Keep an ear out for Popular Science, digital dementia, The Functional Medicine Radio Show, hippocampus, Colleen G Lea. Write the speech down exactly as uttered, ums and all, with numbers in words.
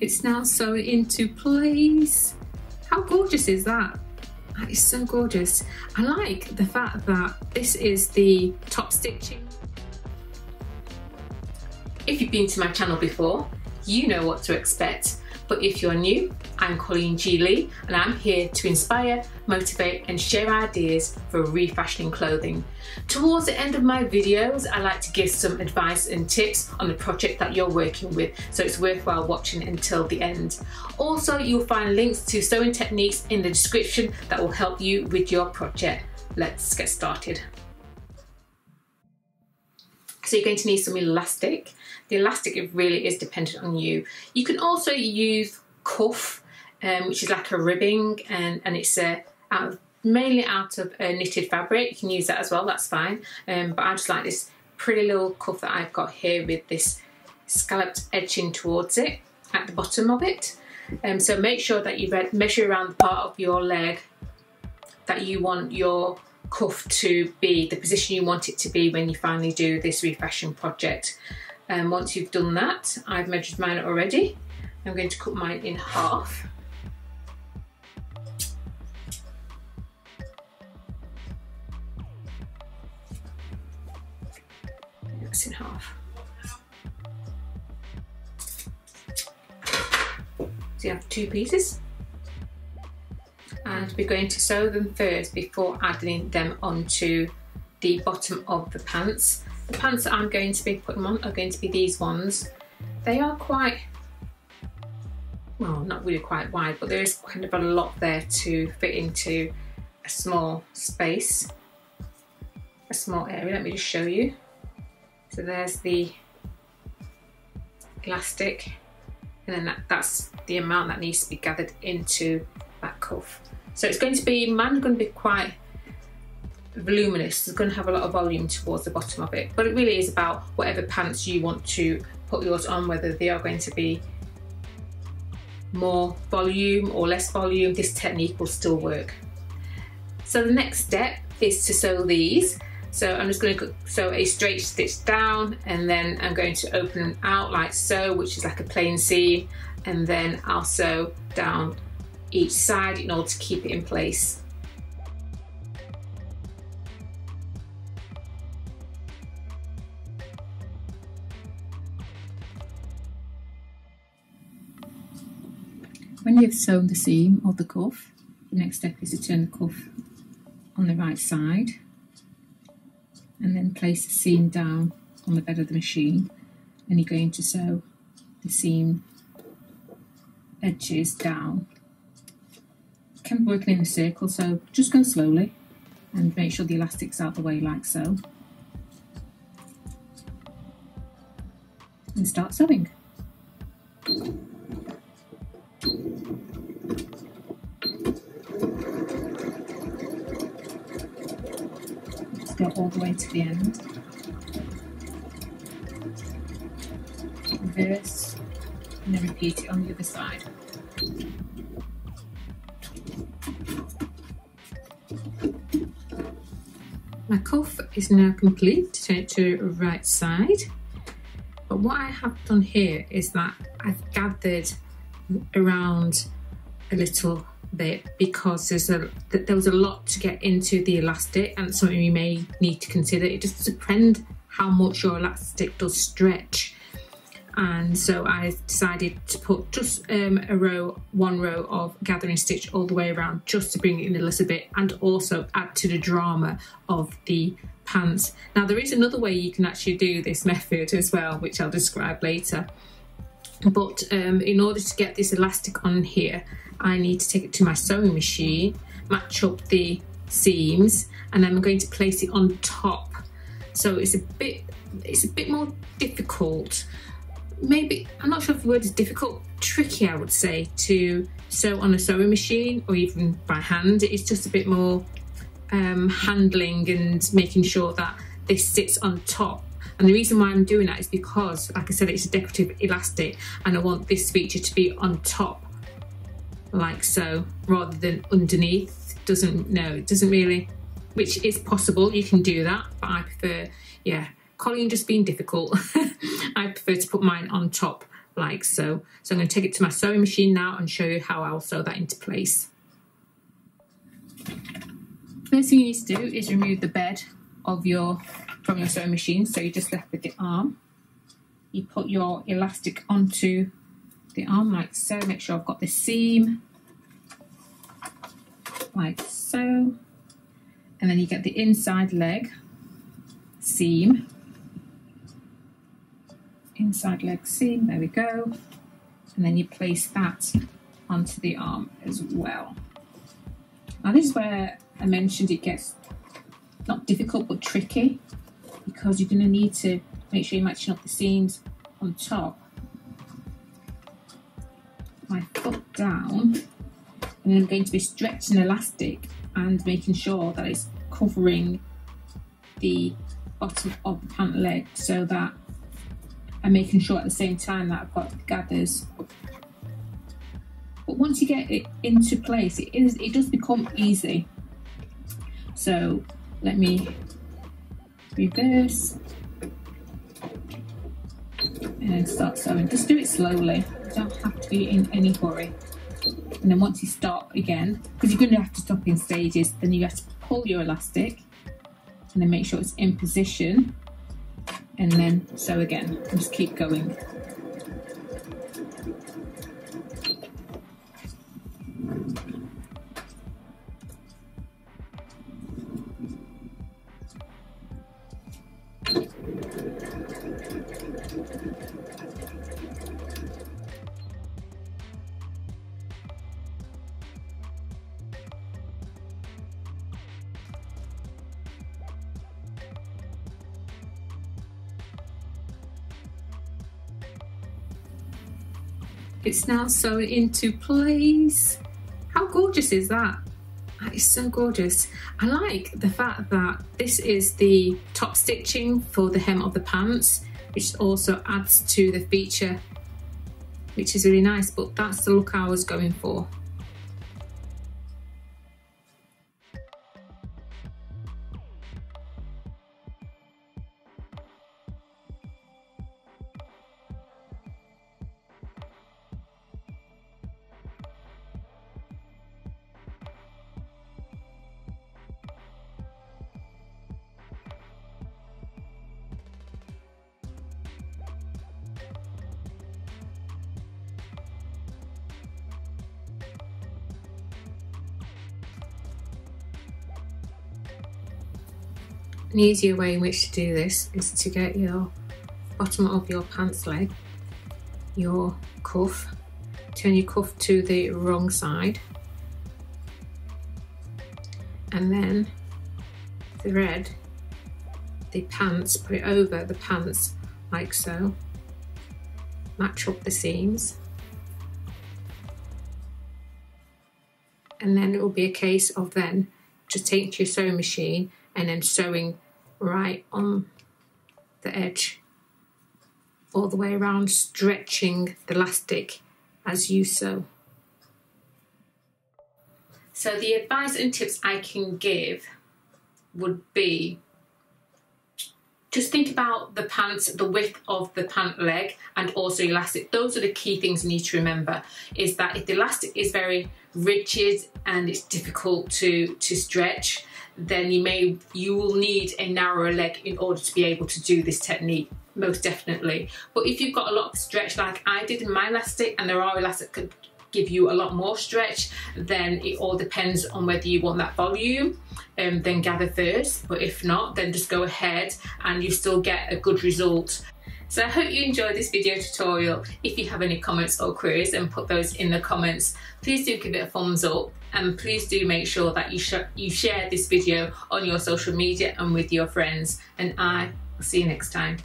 It's now sewn into place. How gorgeous is that? That is so gorgeous. I like the fact that this is the top stitching. If you've been to my channel before, you know what to expect. But if you're new, I'm Colleen G Lea, and I'm here to inspire, motivate and share ideas for refashioning clothing. Towards the end of my videos, I like to give some advice and tips on the project that you're working with, so it's worthwhile watching until the end. Also, you'll find links to sewing techniques in the description that will help you with your project. Let's get started. So you're going to need some elastic. The elastic really is dependent on you. You can also use cuff, um, which is like a ribbing, and, and it's a, out of, mainly out of a knitted fabric. You can use that as well, that's fine. Um, but I just like this pretty little cuff that I've got here with this scalloped edging towards it at the bottom of it. Um, so make sure that you measure around the part of your leg that you want your cuff to be, the position you want it to be when you finally do this refashion project. And um, once you've done that, I've measured mine already. I'm going to cut mine in half. That's in half. So you have two pieces. And we're going to sew them first before adding them onto the bottom of the pants. The pants that I'm going to be putting on are going to be these ones. They are quite, well, not really quite wide, but there is kind of a lot there to fit into a small space, a small area. Let me just show you. So there's the elastic, and then that, that's the amount that needs to be gathered into that cuff. So it's going to be, mine's going to be quite voluminous. It's going to have a lot of volume towards the bottom of it, but it really is about whatever pants you want to put yours on, whether they are going to be more volume or less volume. This technique will still work. So the next step is to sew these. So I'm just going to sew a straight stitch down, and then I'm going to open them out like so, which is like a plain seam, and then I'll sew down each side in order to keep it in place. When you've sewn the seam of the cuff, the next step is to turn the cuff on the right side and then place the seam down on the bed of the machine, and you're going to sew the seam edges down. You can be working in a circle, so just go slowly and make sure the elastic's out of the way like so, and start sewing. Just go all the way to the end. Reverse and then repeat it on the other side. My cuff is now complete. Turn it to the right side. But what I have done here is that I've gathered around a little bit, because there's a there was a lot to get into the elastic, and something you may need to consider. It just depends how much your elastic does stretch, and so I decided to put just um, a row, one row of gathering stitch all the way around, just to bring it in a little bit and also add to the drama of the pants. Now there is another way you can actually do this method as well, which I'll describe later. But um, in order to get this elastic on here, I need to take it to my sewing machine, match up the seams, and then I'm going to place it on top. So it's a bit, it's a bit more difficult. Maybe, I'm not sure if the word is difficult, tricky I would say, to sew on a sewing machine or even by hand. It's just a bit more um, handling and making sure that this sits on top. And the reason why I'm doing that is because, like I said, it's a decorative elastic, and I want this feature to be on top, like so, rather than underneath. Doesn't, no, it doesn't really, which is possible, you can do that, but I prefer, yeah, Colleen just being difficult. I prefer to put mine on top like so. So I'm going to take it to my sewing machine now and show you how I'll sew that into place. First thing you need to do is remove the bed of your from your sewing machine. So you're just left with the arm. You put your elastic onto the arm like so. Make sure I've got the seam like so. And then you get the inside leg seam. Inside leg seam, there we go. And then you place that onto the arm as well. Now this is where I mentioned it gets not difficult but tricky, because you're going to need to make sure you're matching up the seams on top. My foot down, and then I'm going to be stretching elastic and making sure that it's covering the bottom of the pant leg, so that I'm making sure at the same time that I've got the gathers. But once you get it into place, it is it does become easy. So let me reverse and then start sewing. Just do it slowly, you don't have to be in any hurry. And then once you stop again, because you're going to have to stop in stages, then you have to pull your elastic and then make sure it's in position and then sew again and just keep going. It's now sewn into place. How gorgeous is that? That is so gorgeous. I like the fact that this is the top stitching for the hem of the pants, which also adds to the feature, which is really nice, but that's the look I was going for. An easier way in which to do this is to get your bottom of your pants leg, your cuff, turn your cuff to the wrong side, and then thread the pants, put it over the pants like so, match up the seams, and then it will be a case of then just take to your sewing machine and then sewing right on the edge all the way around, stretching the elastic as you sew. So the advice and tips I can give would be just think about the pants, the width of the pant leg and also elastic. Those are the key things you need to remember, is that if the elastic is very rigid and it's difficult to, to stretch, then you may you will need a narrower leg in order to be able to do this technique, most definitely. But if you've got a lot of stretch like I did in my elastic, and there are elastic that could give you a lot more stretch, then it all depends on whether you want that volume, and um, then gather first. But if not, then just go ahead and you still get a good result. So I hope you enjoyed this video tutorial. If you have any comments or queries, then put those in the comments. Please do give it a thumbs up, and please do make sure that you, sh you share this video on your social media and with your friends. And I will see you next time.